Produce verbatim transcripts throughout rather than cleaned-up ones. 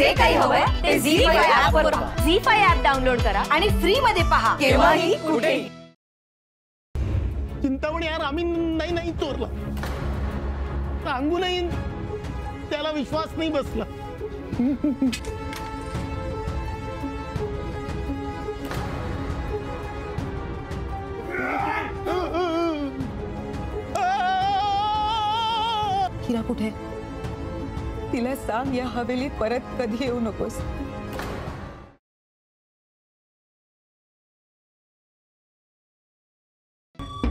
जे काही हवंय ते झी फाइव ॲप वर पहा. झी फाइव ॲप डाउनलोड करा आणि फ्री मध्ये पहा केव्हाही कुठेही. चिंतामणी यार, आम्ही नाही नाही चोरला, सांगू नाही, त्याला विश्वास नाही बसला. हिरा कुठे? तिला सांग या हवेलीत परत कधी येऊ नकोस.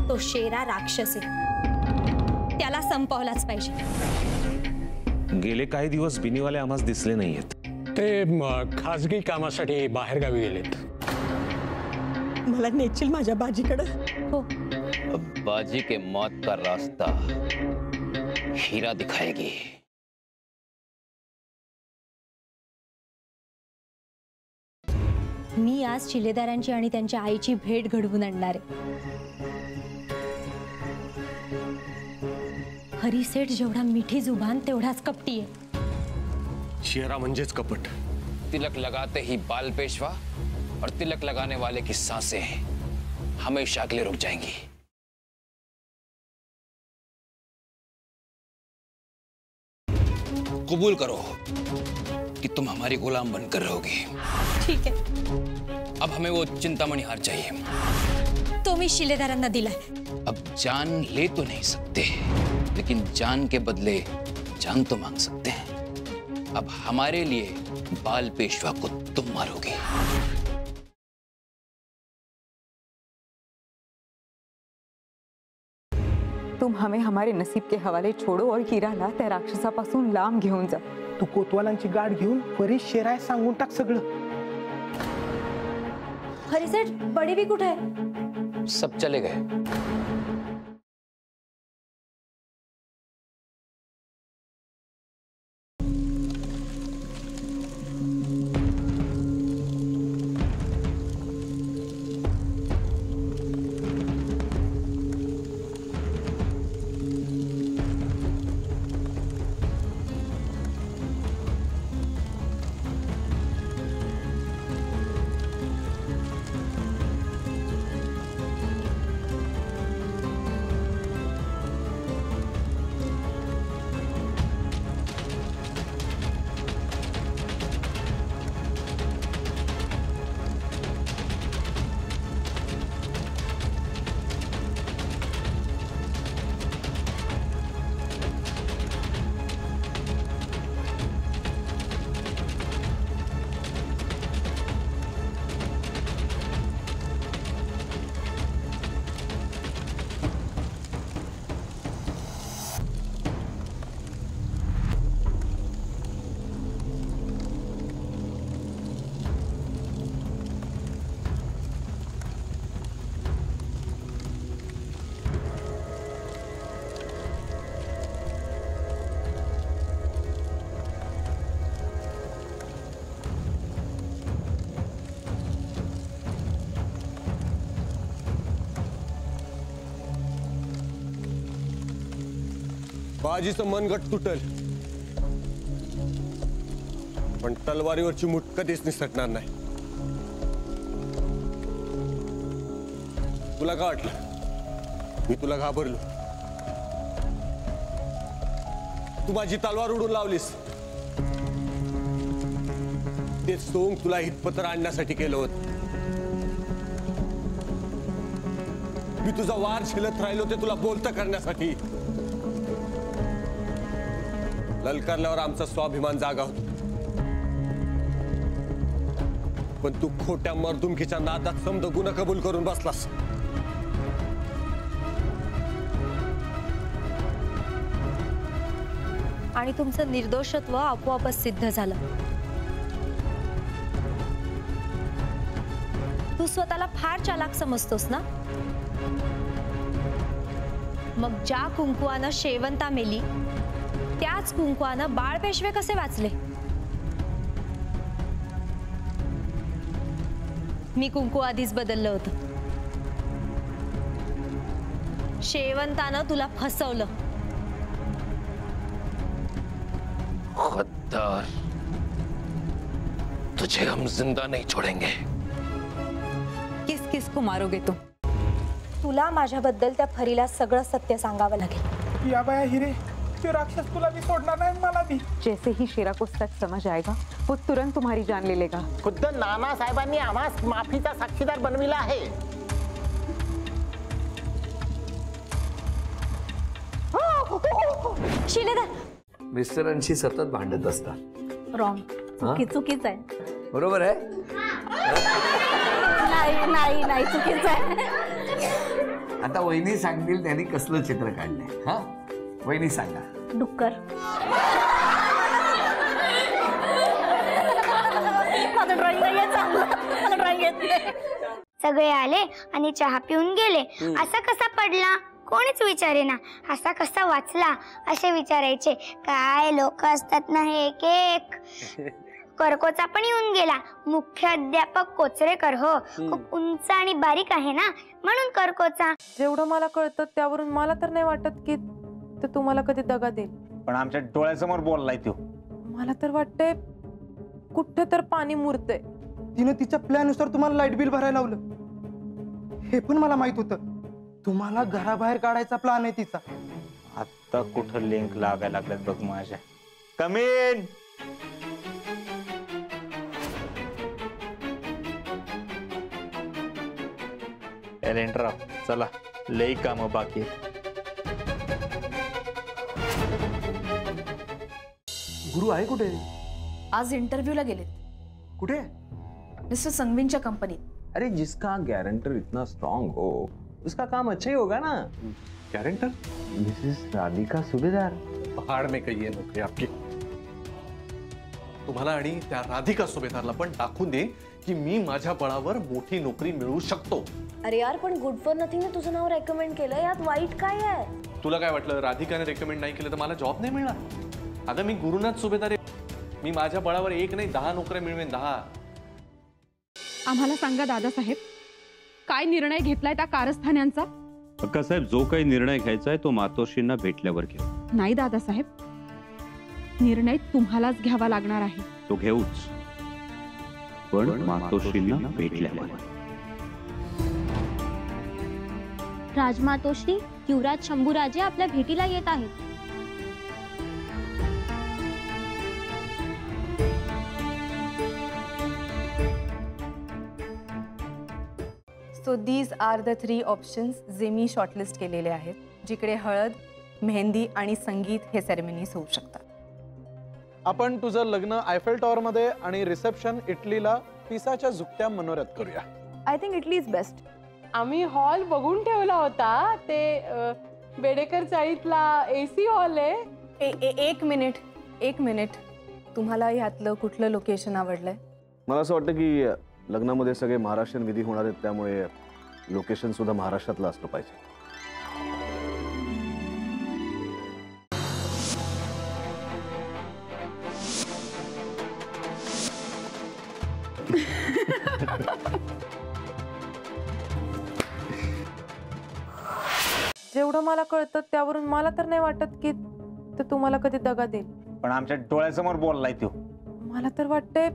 तो शेरा राक्षस आहे, त्याला संपवलाच पाहिजे. गेले काही दिवस बिनीवाले आम्हास दिसले नाहीयेत. ते खासगी कामासाठी बाहेरगावी गेलेत. मला नेचील माझ्या बाजीकडे? हो. बाजी के मौत का रास्ता हीरा दिखाएगी. मी आज शिलेदारांची आणि त्यांच्या आईची भेट घडवून आणणार आहे. हरी सेठ जेवढा मीठी जुबान तेवढाच कपटी आहे. शेरा म्हणजेच कपट. तिलक लगाते ही बाल पेशवा और तिलक लगाने वाले की सांसें हमेशा के लिए रुक जाएंगी. कबूल करो कि तुम हमारी गुलाम बनकर रहोगी. ठीक है. अब हमें वो चिंतामणि हार चाहिए. तो मी शिलेदारांना दिलाय. अब जान ले तो नहीं सकते, लेकिन जान के बदले जान तो मांग सकते हैं. अब हमारे लिए बाल पेशवा को तुम मारोगे. तुम हमें हमारे नसीब के हवाले छोड़ो और हिराला त्या राक्षसापासून लांब घेऊन जा. तू कोतवालांची गाठ घेऊन परी शेराय सांगून टाक सगळं. हरी सेठ, बड़ी भी कुठे आहे? सब चले गए. बाजीचं मनगट तुटल, पण तलवारीवरची मुठ कधीच निसटणार नाही. तुला का वाटलं मी तुला घाबरलो? तू माझी तलवार उडून लावलीस. ते सोंग तुला इथपर्यंत आणण्यासाठी केलं होतं. मी तुझा वार शिलत राहिलो ते तुला बोलतं करण्यासाठी. ललकारल्यावर आमचा स्वाभिमान जागा होतो, पण तू खोट्या मर्दुमकीच्या नादात समद गुन्हा कबूल करून बसलास. आणि तुमचं निर्दोषत्व आपोआपच सिद्ध झालं. तू स्वतःला फार चालाक समजतोस ना? मग ज्या कुंकुवानं शेवंता मेली त्याच कुंकवानं बाळपेशवे कसे वाचले? मी कुंकू आधीच बदललं होतं. शेवंतानं तुला फसवलं. खद्दार. तुझे हम जिंदा नहीं छोड़ेंगे। किस किस को मारोगे तुम? तुला माझ्याबद्दल त्या फरीला सगळं सत्य सांगावं लागेल। या बाया हिरे, तो राक्षस तुला भी छोड़ना नहीं, माला भी। जैसे ही शेरा को सच समझ आएगा वो तुरंत तुम्हारी जान ले लेगा। खुद नाना साहेबांनी आम्हास माफीचा साक्षीदार बनविला आहे। मिस्टरांशी सतत भांडत असतात। रॉंग, चुकी चुकीच आहे। बरोबर आहे? नाही नाही नाही, चुकीच आहे। आता वहिनी सांगतील त्यांनी कसलं चित्र काढलंय। हा वही नहीं सांगा। डुक्कर सगळे आले आणि चहा पिऊन गेले। असा कसा पडला कोणीच विचारेना, असा कसा वाचला असे विचारायचे। काय लोक असतात ना एक एक। करकोचा पण येऊन गेला। मुख्य अध्यापक कोचरेकर हो, खूप उंच आणि बारीक आहे ना म्हणून करकोचा। जेवढं मला कळतं त्यावरून मला तर नाही वाटत की तो तुम्हाला कधी दगा देईल, पण आमच्या डोळ्यासमोर बोललाय तो। मला तर वाटतंय कुठे तर पाणी मुरतंय। तिने तिच्या प्लॅन नुसार तुम्हाला लाईट बिल भरायला लावलं, हे पण मला माहित होतं। तुम्हाला घराबाहेर काढायचा प्लॅन आहे तिचा। आता कुठे लिंक लागायला लागलेत बघ माझ्या। कम इन। एलेंड्रा चला, लई काम बाकी। गुरु आहे कुठे? आज इंटरव्यूला गेलेत। कुठे? मिस्टर संगवीनच्या कंपनीत। अरे जिसका गारंटर इतना स्ट्रॉन्ग हो उसका काम अच्छा ही होगा ना। गारंटर? मिसेस राधिका सुभेदार। पहाड़ में कही है नौकरी आपकी। तुम्हाला आणि त्या राधिका सुभेदारला पण दाखवून दे की मी माझ्या बळावर मोठी नौकरी मिळवू शकतो। अरे यार पण गुड फॉर नथिंग ने तुझं नाव रेकमेंड केलं, यात वाईट काय आहे? तुला काय वाटलं राधिकाने रेकमेंड नाही केलं तर मला जॉब नाही मिळणार? अगं मी गुरुनाथ सुभेदार, मी माझ्या बळावर एक नाही दहा नोकऱ्या मिळवेन। दहा। आम्हाला सांगा दादासाहेब, काय निर्णय घेतलाय त्या कारस्थान्यांचा? अक्कासाहेब जो काही निर्णय घ्यायचा आहे तो मातोश्रींना भेटल्यावर घ्या। नाही दादासाहेब, निर्णय तुम्हालाच घ्यावा लागणार आहे। तो घेऊच, पण मातोश्रींना भेटल्यावर। राजमातोश्री युवराज शंभूराजे आपल्या भेटीला येत आहेत। So these are the three options Jamie shortlist केलेले आहेत, जिकडे हळद, मेहंदी आणि संगीत हे सेरेमनीज होऊ शकतात। आपण तुझं लग्न आयफेल टॉवर मध्ये आणि रिसेप्शन इटलीला पिसाच्या झुकत्या मनोरथ करूया। I think Italy is best. आम्ही हॉल बघून ठेवला होता, ते बेडेकर चाळीतला एसी हॉल आहे। एक मिनिट एक मिनिट, तुम्हाला यातलं कुठलं लोकेशन आवडलंय? मला असं वाटतं की लग्नामध्ये सगळे महाराष्ट्रीयन विधी होणार आहेत, त्यामुळे लोकेशन सुद्धा महाराष्ट्रातला असलं पाहिजे। जेवढं मला कळतं त्यावरून मला तर नाही वाटत की तो तुम्हाला कधी दगा देईल, पण आमच्या डोळ्यासमोर बोललाय तो। मला तर वाटतंय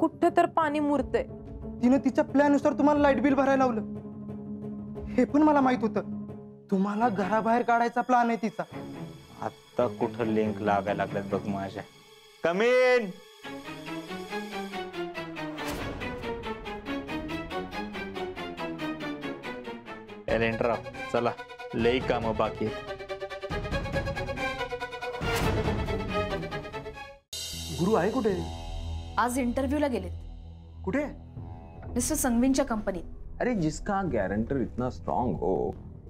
कुठे तर पाणी मुरतंय। तिने तिच्या प्लॅन नुसार तुम्हाला लाईट बिल भरायला लावलं, हे पण मला माहित होतं। तुम्हाला घराबाहेर काढायचा प्लॅन आहे तिचा। आता कुठे लिंक लागायला लागलेत बघ माझ्या। कम इन। एलेंड्रा चला, लई काम बाकी। गुरु आहे कुठे? आज इंटरव्यूला गेलेत। कुठे? मिस्टर संगवीनच्या कंपनीत। अरे जिसका गारंटर इतना स्ट्रॉन्ग हो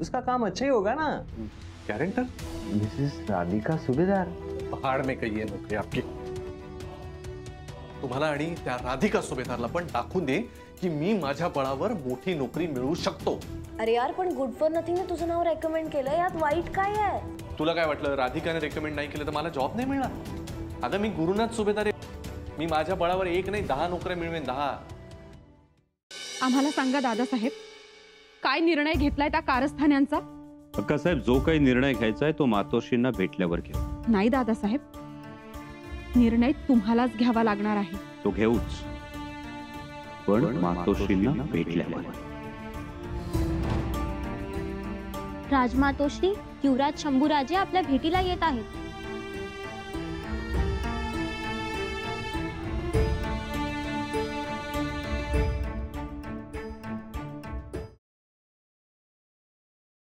उसका काम अच्छा ही होगा ना। गारंटर? मिसेस राधिका सुभेदार। पहाड़ में कही है नौकरी आपकी। तुम्हाला आणि त्या राधिका सुभेदारला पण दाखवून दे की मी माझ्या बळावर मोठी नोकरी मिळवू शकतो। अरे यार पण गुड फॉर नथिंग ने तुझं नाव रेकमेंड केलं, यात वाईट काय आहे? तुला काय वाटलं राधिकाने रेकमेंड नाही केलं तर मला जॉब नाही मिळणार? अगं मी गुरुनाथ सुभेदार, मी माझ्या बळावर एक नाही दहा नोकऱ्या मिळवेन। दहा। आम्हाला सांगा दादासाहेब, काय निर्णय घेतलाय त्या कारस्थान्यांचा? अक्कासाहेब जो काही निर्णय घ्यायचा आहे तो मातोश्रींना भेटल्यावर घ्या। नाही दादासाहेब, निर्णय तुम्हालाच घ्यावा लागणार आहे। तो घेऊच, पण मातोश्रींना भेटल्यावर. राजमातोश्री युवराज शंभूराजे आपल्या भेटीला येत आहेत.